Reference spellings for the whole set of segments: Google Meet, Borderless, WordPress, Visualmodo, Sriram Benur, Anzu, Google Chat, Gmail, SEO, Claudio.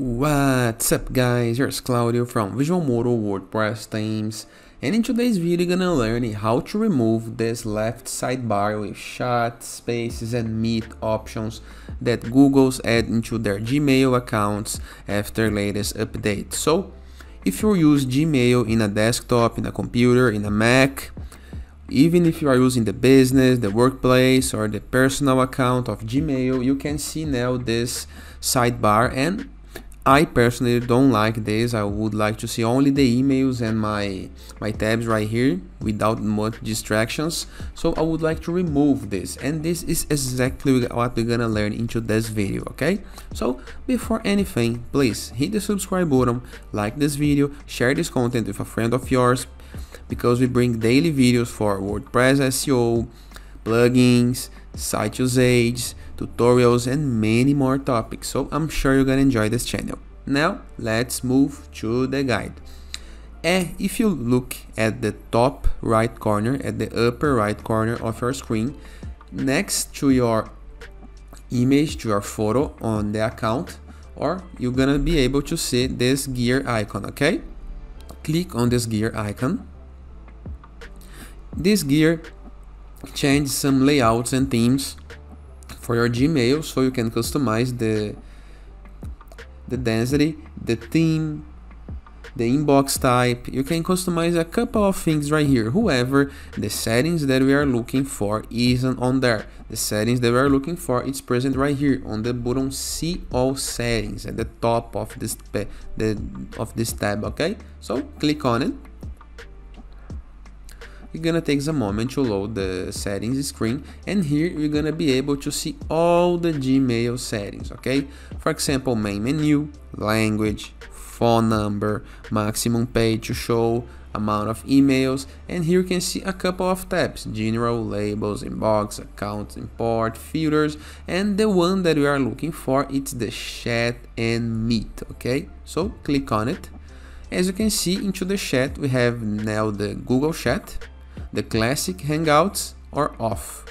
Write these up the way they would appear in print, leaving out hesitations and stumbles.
What's up guys, here's Claudio from Visualmodo WordPress Themes, and in today's video you're gonna learn how to remove this left sidebar with chat, spaces and meet options that Google's add into their Gmail accounts after latest update. So if you use Gmail in a desktop, in a computer, in a Mac, even if you are using the business, the workplace or the personal account of Gmail, you can see now this sidebar, and I personally don't like this. I would like to see only the emails and my tabs right here without much distractions. So I would like to remove this, and this is exactly what we're gonna learn into this video, okay? So before anything, please hit the subscribe button, like this video, share this content with a friend of yours, because we bring daily videos for WordPress SEO, plugins, site usage, tutorials and many more topics, so I'm sure you're gonna enjoy this channel. Now let's move to the guide, and if you look at the top right corner, at the upper right corner of your screen, next to your image, to your photo on the account, or you're gonna be able to see this gear icon, okay? Click on this gear icon. This gear changes some layouts and themes for your Gmail, so you can customize the density, the theme, the inbox type. You can customize a couple of things right here. However, the settings that we are looking for isn't on there. The settings that we are looking for is present right here on the button "See All Settings" at the top of this tab. Okay, so click on it. It's gonna take a moment to load the settings screen, and here you're gonna be able to see all the Gmail settings, okay? For example, main menu, language, phone number, maximum page to show, amount of emails, and here you can see a couple of tabs: general, labels, inbox, accounts, import, filters, and the one that we are looking for, it's the chat and meet, okay? So click on it. As you can see, into the chat we have now the Google Chat, the classic Hangouts are off.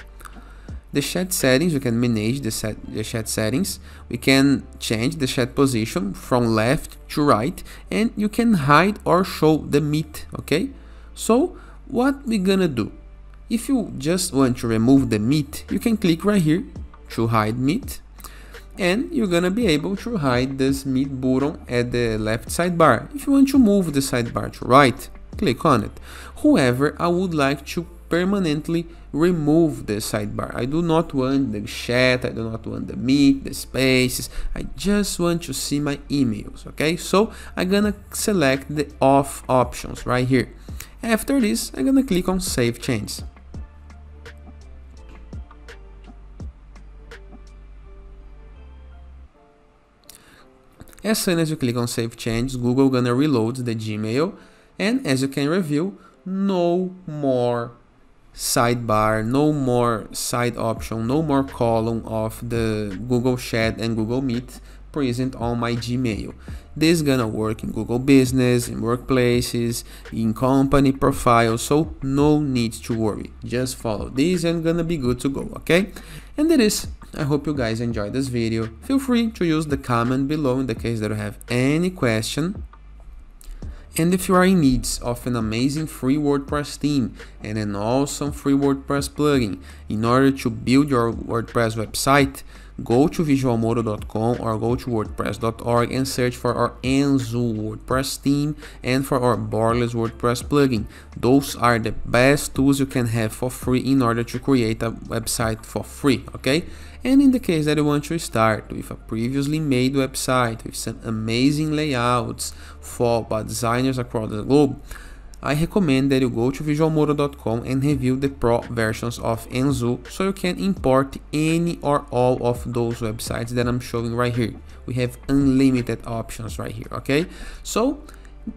The chat settings, we can manage the chat settings, we can change the chat position from left to right, and you can hide or show the meet, okay? So what we're gonna do, if you just want to remove the meet, you can click right here to hide meet, and you're gonna be able to hide this meet button at the left sidebar. If you want to move the sidebar to right, click on it. However, I would like to permanently remove the sidebar. I do not want the chat, I do not want the meet, the spaces, I just want to see my emails, okay? So I'm gonna select the off options right here. After this, I'm gonna click on save changes. As soon as you click on save changes, Google gonna reload the Gmail. And as you can review, no more sidebar, no more side option, no more column of the Google Chat and Google Meet present on my Gmail. This is gonna work in Google Business, in workplaces, in company profiles, so no need to worry. Just follow this and gonna be good to go, okay? And that is. I hope you guys enjoyed this video. Feel free to use the comment below in the case that you have any question. And if you are in need of an amazing free WordPress theme and an awesome free WordPress plugin in order to build your WordPress website, go to visualmodo.com or go to wordpress.org and search for our Anzu WordPress theme and for our Borderless WordPress plugin. Those are the best tools you can have for free in order to create a website for free, okay? And in the case that you want to start with a previously made website with some amazing layouts for designers across the globe, I recommend that you go to visualmodo.com and review the pro versions of Anzu, so you can import any or all of those websites that I'm showing right here. We have unlimited options right here, okay? So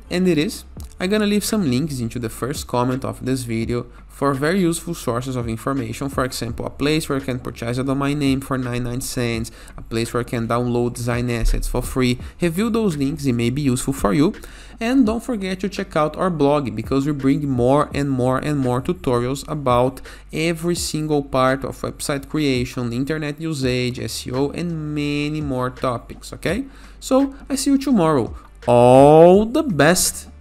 And it is. I'm gonna leave some links into the first comment of this video for very useful sources of information, for example, a place where you can purchase a domain name for 99¢, a place where you can download design assets for free. Review those links, it may be useful for you. And don't forget to check out our blog, because we bring more and more and more tutorials about every single part of website creation, internet usage, SEO, and many more topics, okay? So I see you tomorrow. All the best!